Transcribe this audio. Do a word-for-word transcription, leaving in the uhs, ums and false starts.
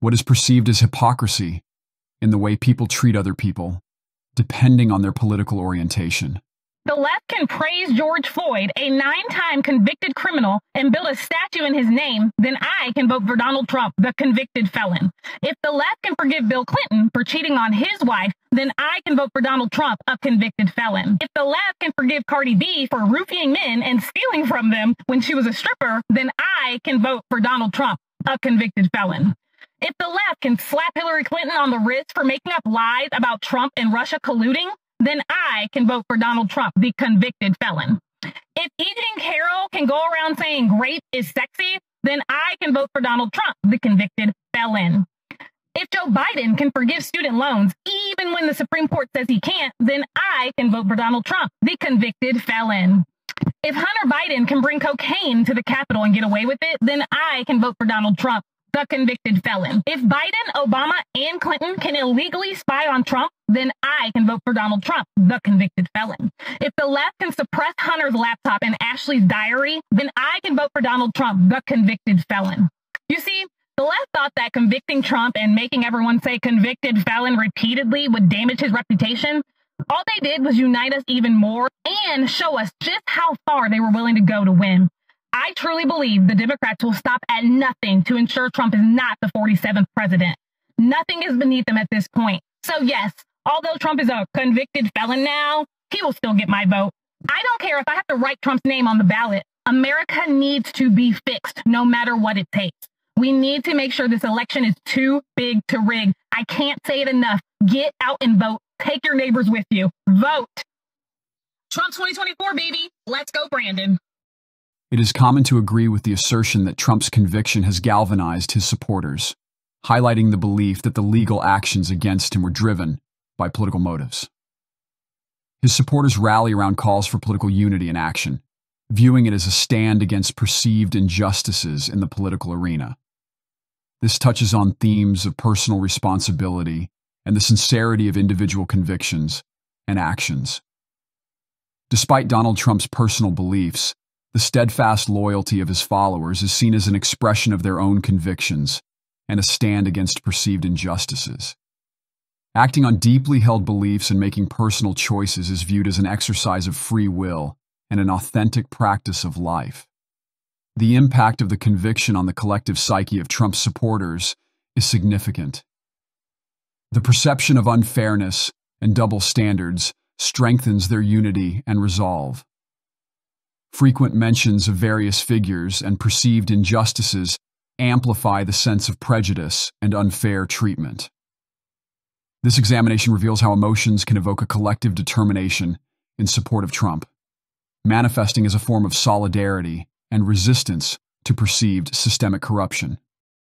what is perceived as hypocrisy in the way people treat other people, depending on their political orientation. The left can praise George Floyd, a nine-time convicted criminal, and build a statue in his name, then I can vote for Donald Trump, the convicted felon. If the left can forgive Bill Clinton for cheating on his wife, then I can vote for Donald Trump, a convicted felon. If the left can forgive Cardi B for roofing men and stealing from them when she was a stripper, then I can vote for Donald Trump, a convicted felon. If the left can slap Hillary Clinton on the wrist for making up lies about Trump and Russia colluding, then I can vote for Donald Trump, the convicted felon. If E. Jean Carroll can go around saying grape is sexy, then I can vote for Donald Trump, the convicted felon. If Joe Biden can forgive student loans, even when the Supreme Court says he can't, then I can vote for Donald Trump, the convicted felon. If Hunter Biden can bring cocaine to the Capitol and get away with it, then I can vote for Donald Trump, the convicted felon. If Biden, Obama, and Clinton can illegally spy on Trump, then I can vote for Donald Trump, the convicted felon. If the left can suppress Hunter's laptop and Ashley's diary, then I can vote for Donald Trump, the convicted felon. You see, the left thought that convicting Trump and making everyone say convicted felon repeatedly would damage his reputation. All they did was unite us even more and show us just how far they were willing to go to win. I truly believe the Democrats will stop at nothing to ensure Trump is not the forty-seventh president. Nothing is beneath them at this point. So yes, although Trump is a convicted felon now, he will still get my vote. I don't care if I have to write Trump's name on the ballot. America needs to be fixed no matter what it takes. We need to make sure this election is too big to rig. I can't say it enough. Get out and vote. Take your neighbors with you. Vote. Trump twenty twenty-four, baby. Let's go, Brandon. It is common to agree with the assertion that Trump's conviction has galvanized his supporters, highlighting the belief that the legal actions against him were driven by political motives. His supporters rally around calls for political unity and action, viewing it as a stand against perceived injustices in the political arena. This touches on themes of personal responsibility and the sincerity of individual convictions and actions. Despite Donald Trump's personal beliefs, the steadfast loyalty of his followers is seen as an expression of their own convictions and a stand against perceived injustices. Acting on deeply held beliefs and making personal choices is viewed as an exercise of free will and an authentic practice of life. The impact of the conviction on the collective psyche of Trump's supporters is significant. The perception of unfairness and double standards strengthens their unity and resolve. Frequent mentions of various figures and perceived injustices amplify the sense of prejudice and unfair treatment. This examination reveals how emotions can evoke a collective determination in support of Trump, manifesting as a form of solidarity and resistance to perceived systemic corruption.